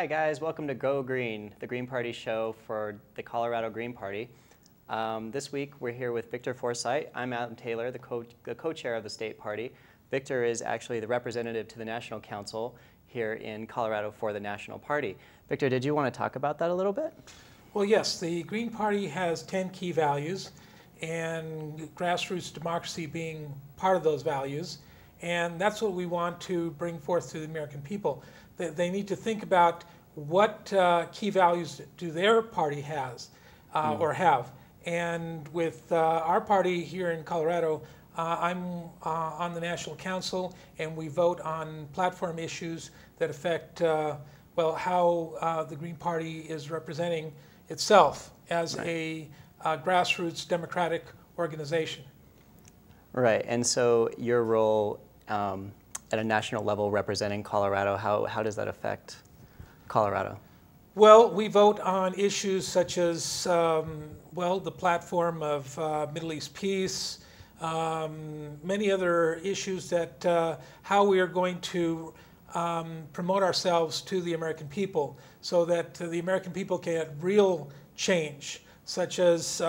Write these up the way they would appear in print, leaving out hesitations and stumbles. Hi guys, welcome to Go Green, the Green Party show for the Colorado Green Party. This week we're here with Victor Forsythe. I'm Adam Taylor, the co-chair of the state party. Victor is actually the representative to the National Council here in Colorado for the National Party. Victor, did you want to talk about that a little bit? Well, yes, the Green Party has 10 key values, and grassroots democracy being part of those values. And that's what we want to bring forth to the American people. They need to think about what key values do their party has or have. And with our party here in Colorado, I'm on the National Council, and we vote on platform issues that affect, well, how the Green Party is representing itself as a grassroots democratic organization. Right, and so your role at a national level representing Colorado, how does that affect Colorado? Well, we vote on issues such as, well, the platform of Middle East peace, many other issues that how we are going to promote ourselves to the American people so that the American people get real change, such as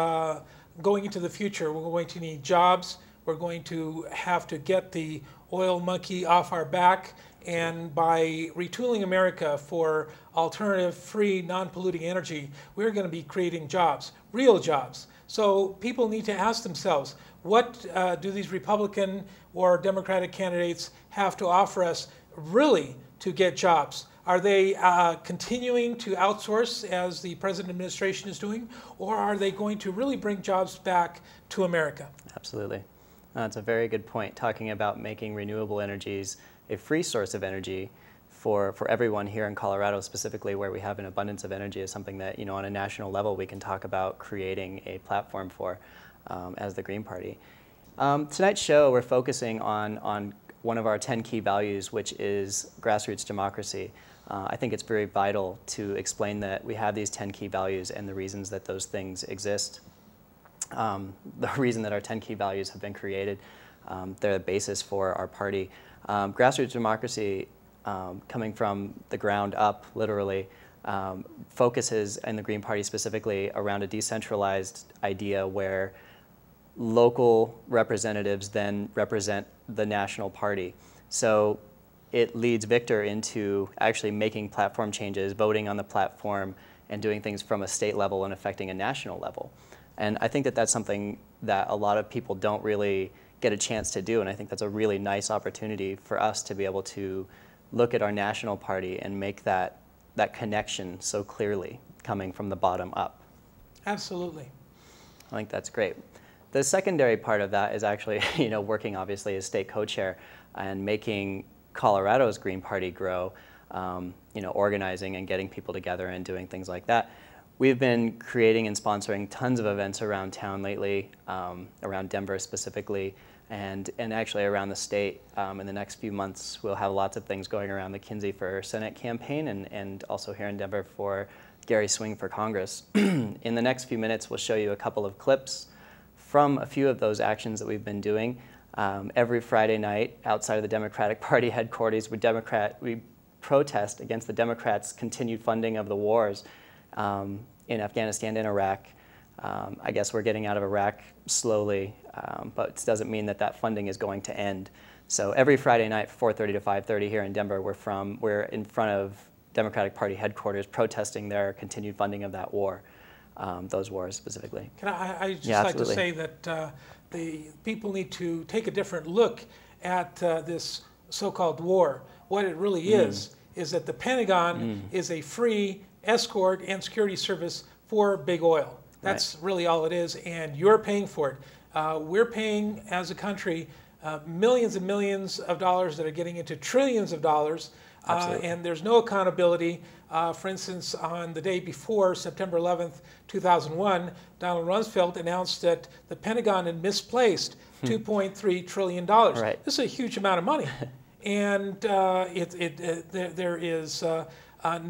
going into the future. We're going to need jobs. We're going to have to get the oil monkey off our back, and by retooling America for alternative, free, non-polluting energy, we're going to be creating jobs, real jobs. So people need to ask themselves, what do these Republican or Democratic candidates have to offer us really to get jobs? Are they continuing to outsource as the present administration is doing, or are they going to really bring jobs back to America? Absolutely. That's a very good point, talking about making renewable energies a free source of energy for everyone here in Colorado, specifically where we have an abundance of energy, is something that, you know, on a national level we can talk about creating a platform for as the Green Party. Tonight's show, we're focusing on one of our 10 key values, which is grassroots democracy. I think it's very vital to explain that we have these 10 key values and the reasons that those things exist. The reason that our 10 key values have been created. They're the basis for our party. Grassroots democracy, coming from the ground up, literally, focuses, in the Green Party specifically, around a decentralized idea where local representatives then represent the national party. So it leads Victor into actually making platform changes, voting on the platform, and doing things from a state level and affecting a national level. And I think that that's something that a lot of people don't really get a chance to do, and I think that's a really nice opportunity for us to be able to look at our national party and make that connection so clearly, coming from the bottom up. Absolutely. I think that's great. The secondary part of that is actually, you know, working obviously as state co-chair and making Colorado's Green Party grow, you know, organizing and getting people together and doing things like that. We've been creating and sponsoring tons of events around town lately, around Denver specifically, and actually around the state. In the next few months, we'll have lots of things going around the Kinsey for Senate campaign and also here in Denver for Gary Swing for Congress. In the next few minutes, we'll show you a couple of clips from a few of those actions that we've been doing. Every Friday night, outside of the Democratic Party headquarters, we protest against the Democrats' continued funding of the wars in Afghanistan and Iraq. I guess we're getting out of Iraq slowly, but it doesn't mean that that funding is going to end. So every Friday night, 4:30 to 5:30 here in Denver, we're in front of Democratic Party headquarters protesting their continued funding of that war, those wars specifically. Can I just like to say that the people need to take a different look at this so-called war. What it really is that the Pentagon is a free escort and security service for big oil. That's really all it is, and you're paying for it. We're paying, as a country, millions and millions of dollars that are getting into trillions of dollars, and there's no accountability. For instance, on the day before, September 11th, 2001, Donald Rumsfeld announced that the Pentagon had misplaced $2.3 trillion. Right. This is a huge amount of money, and there is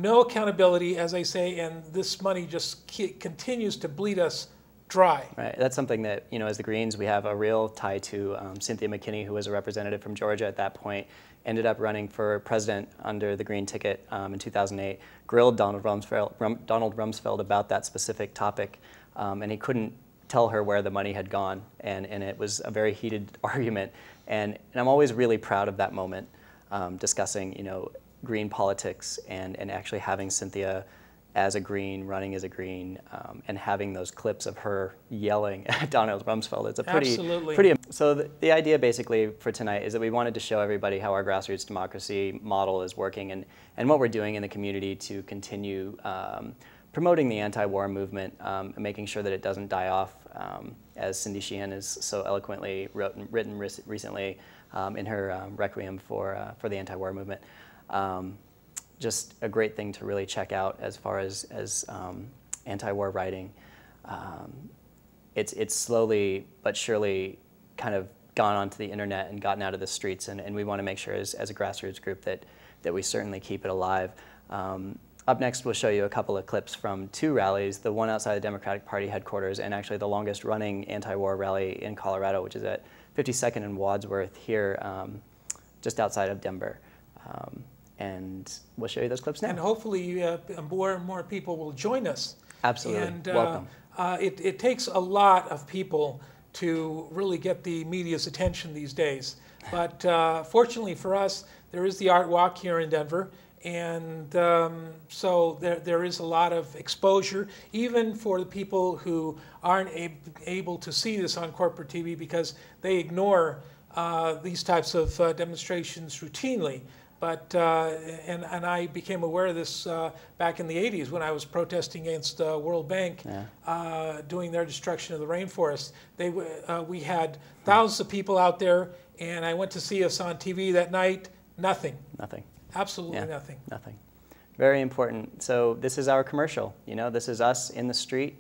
no accountability, as I say, and this money just continues to bleed us dry. Right. That's something that, you know, as the Greens, we have a real tie to. Cynthia McKinney, who was a representative from Georgia at that point, ended up running for president under the Green ticket in 2008, grilled Donald Rumsfeld about that specific topic, and he couldn't tell her where the money had gone, and it was a very heated argument, and I'm always really proud of that moment, discussing, you know, Green politics and actually having Cynthia as a Green, running as a Green, and having those clips of her yelling at Donald Rumsfeld. It's a pretty... Absolutely. Pretty, so the idea basically for tonight is that we wanted to show everybody how our grassroots democracy model is working and what we're doing in the community to continue promoting the anti-war movement, and making sure that it doesn't die off, as Cindy Sheehan has so eloquently written recently in her requiem for the anti-war movement. Just a great thing to really check out as far as anti-war writing. It's slowly but surely kind of gone onto the internet and gotten out of the streets, and we want to make sure as a grassroots group that we certainly keep it alive. Up next, we'll show you a couple of clips from two rallies, the one outside the Democratic Party headquarters and actually the longest running anti-war rally in Colorado, which is at 52nd and Wadsworth here, just outside of Denver. And we'll show you those clips now. And hopefully more and more people will join us. Absolutely. And, welcome. It takes a lot of people to really get the media's attention these days. But fortunately for us, there is the Art Walk here in Denver. And so there is a lot of exposure, even for the people who aren't able to see this on corporate TV because they ignore these types of demonstrations routinely. But, and I became aware of this back in the 80s when I was protesting against the World Bank, yeah, doing their destruction of the rainforest. We had thousands of people out there, and I went to see us on TV that night. Nothing. Nothing. Absolutely, yeah, nothing. Nothing. Very important. So this is our commercial. You know, this is us in the street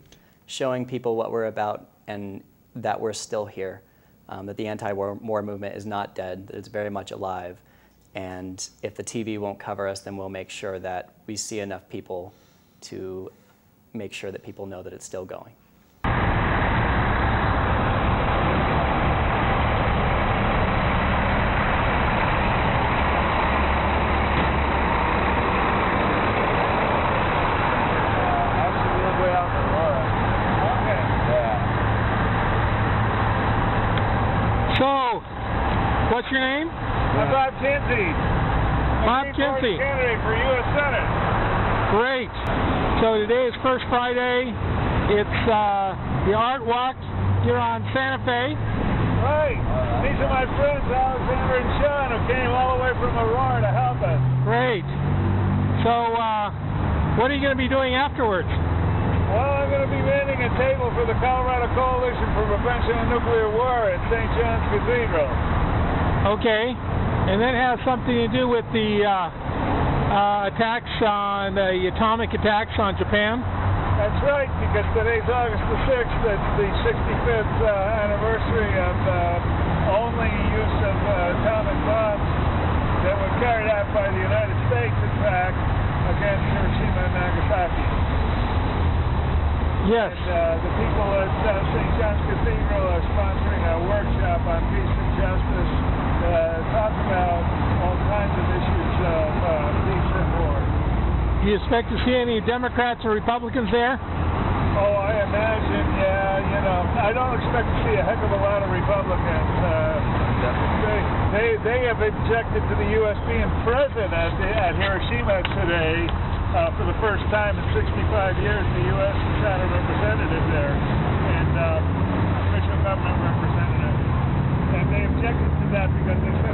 showing people what we're about and that we're still here, that the anti-war movement is not dead, that it's very much alive. And if the TV won't cover us, then we'll make sure that we see enough people to make sure that people know that it's still going. First Friday, it's the Art Walk here on Santa Fe. Right. These are my friends, Alexander and Sean, who came all the way from Aurora to help us. Great. So, what are you going to be doing afterwards? Well, I'm going to be manning a table for the Colorado Coalition for Prevention of Nuclear War at St. John's Cathedral. Okay. And that has something to do with the... attacks on the atomic attacks on Japan? That's right, because today's August the 6th, that's the 65th anniversary of only use of atomic bombs that were carried out by the United States, in fact, against Hiroshima and Nagasaki. Yes. And the people at St. John's Cathedral are sponsoring a workshop on peace and justice to talk about all kinds of issues of peace and war. Do you expect to see any Democrats or Republicans there? Oh, I imagine, yeah, you know, I don't expect to see a heck of a lot of Republicans. They have injected to the U.S. being present at Hiroshima today for the first time in 65 years. The U.S. has had a representative there, and official government representative. And they objected to that because they said